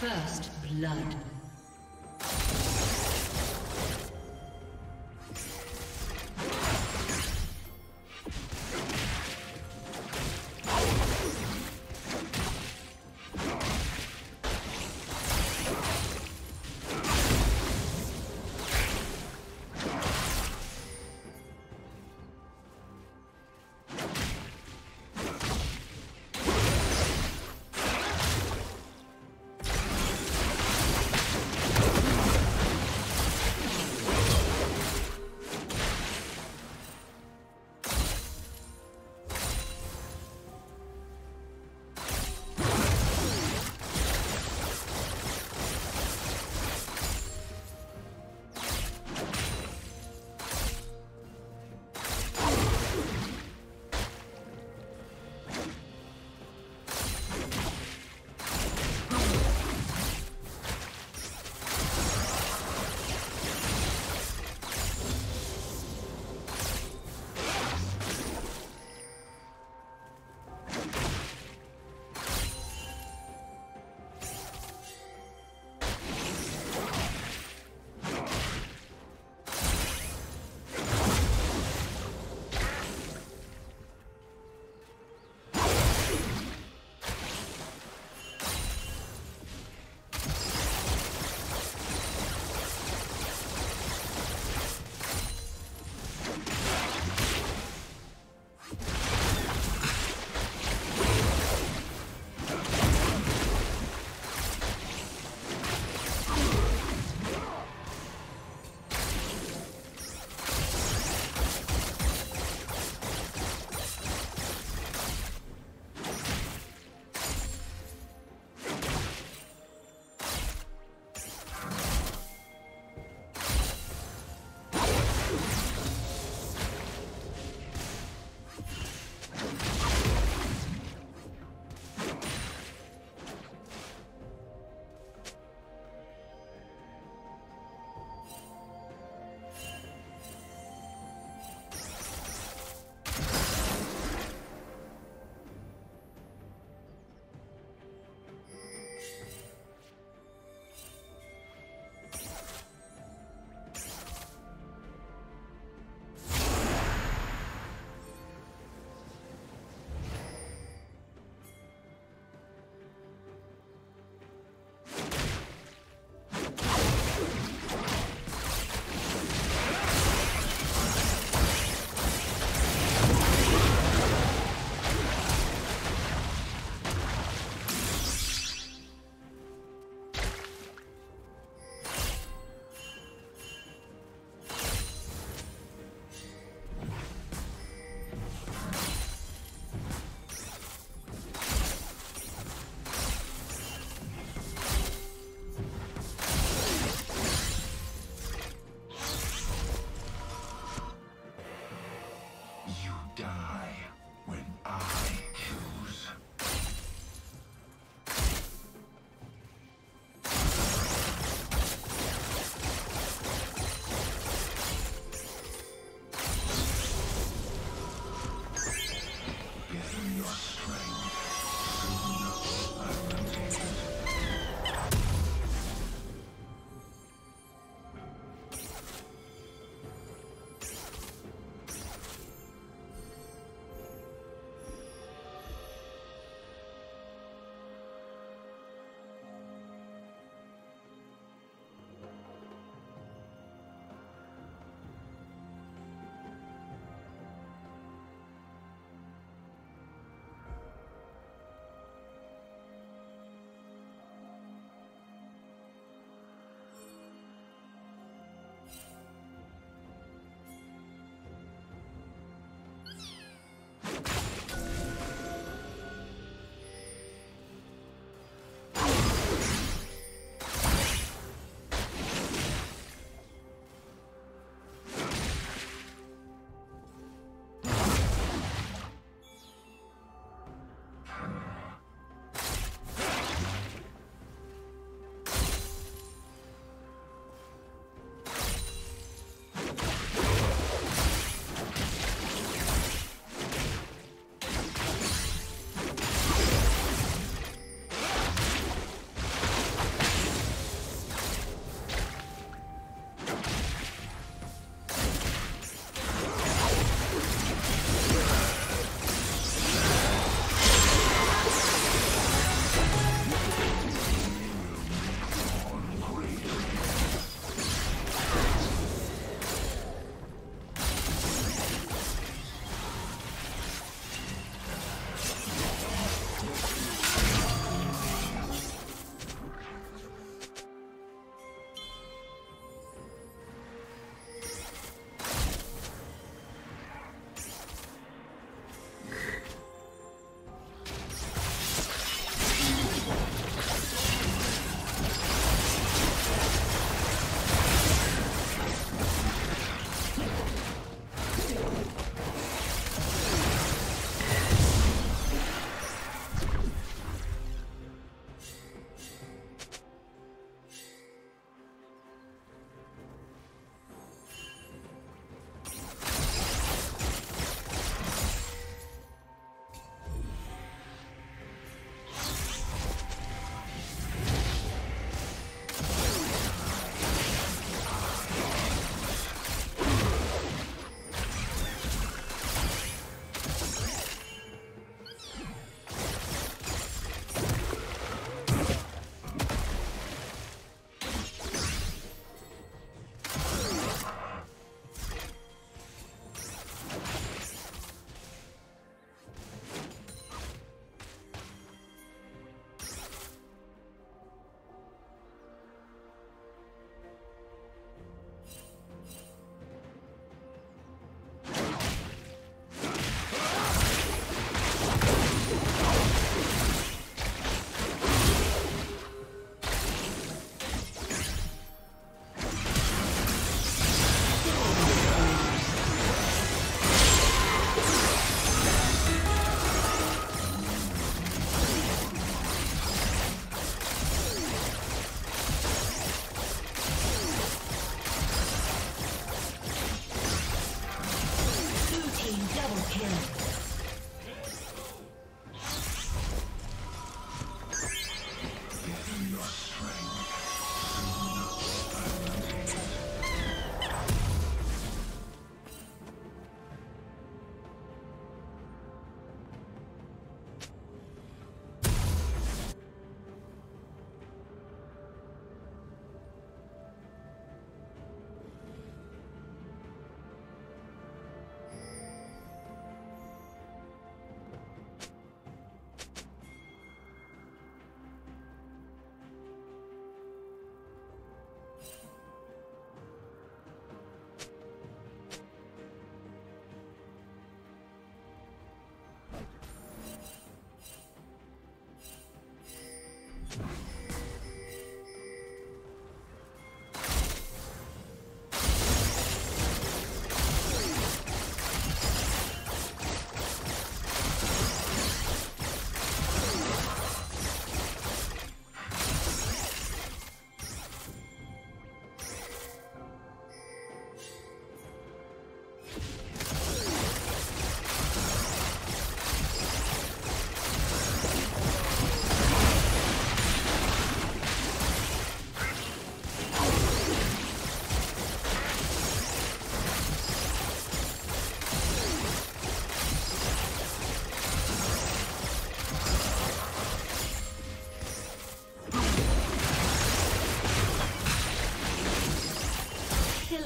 First blood.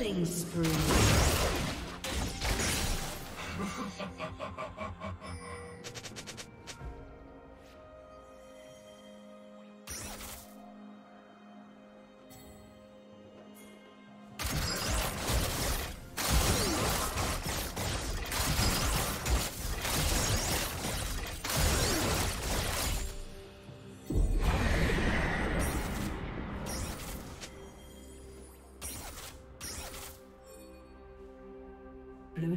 Killing spree. Blue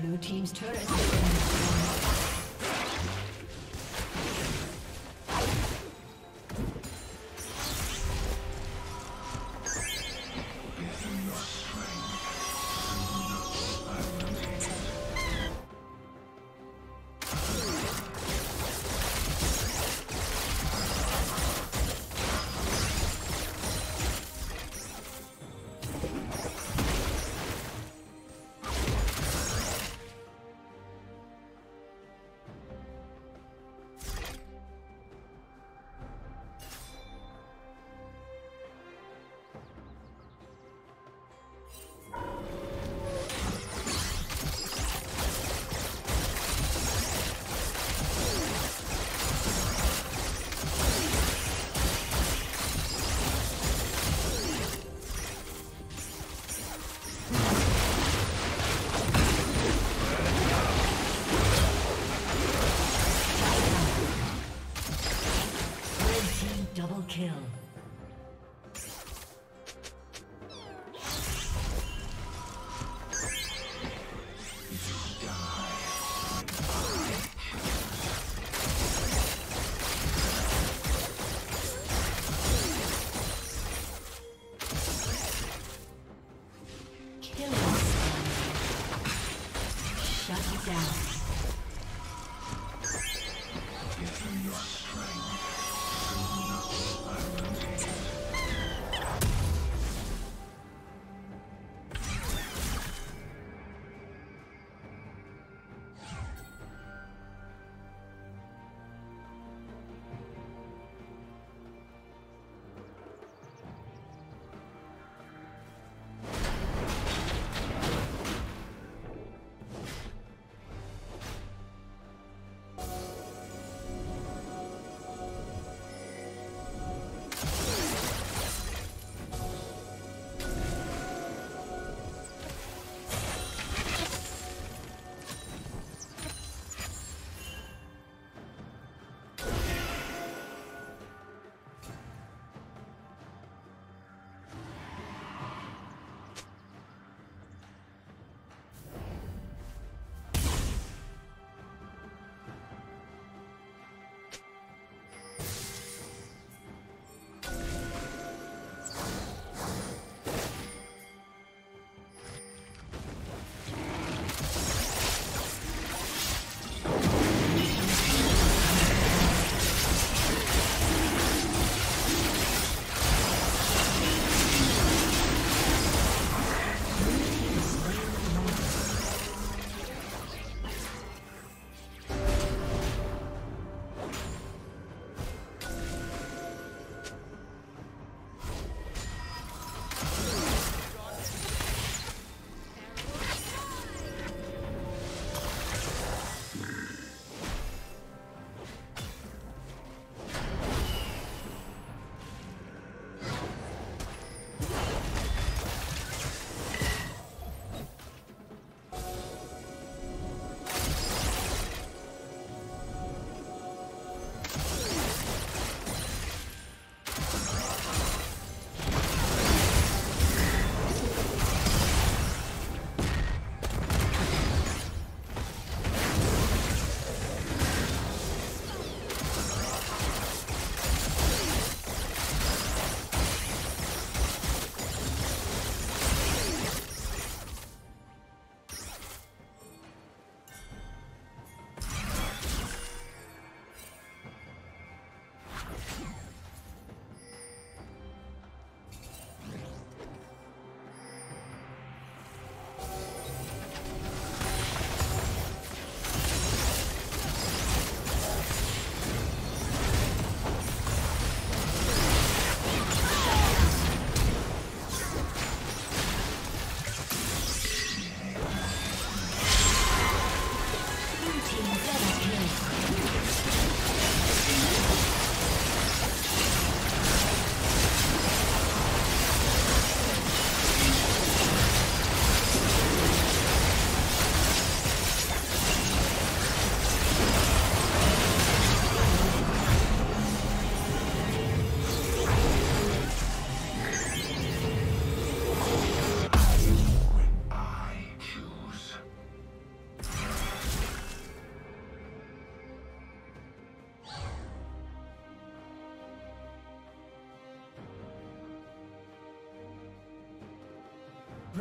Blue team's turret has been destroyed. Gather your strength. I will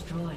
destroyed.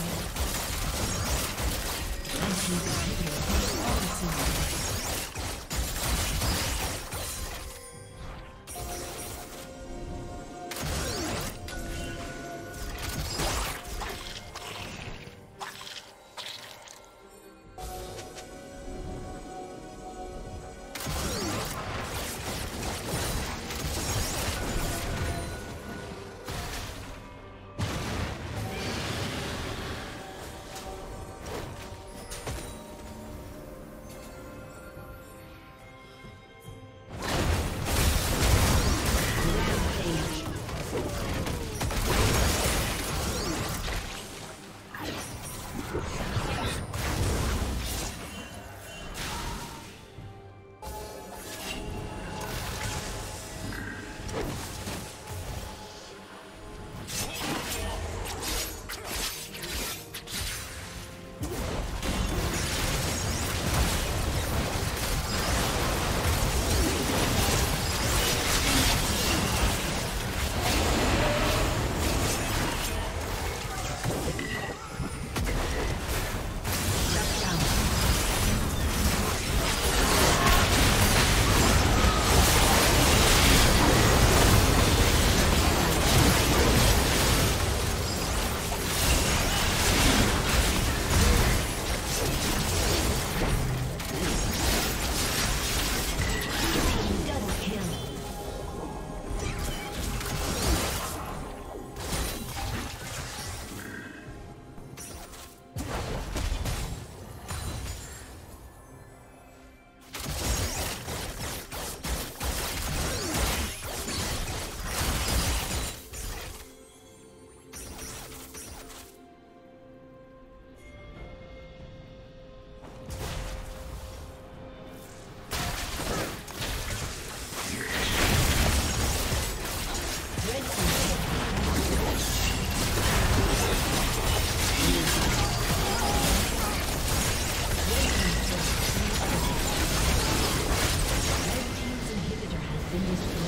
And she's a in this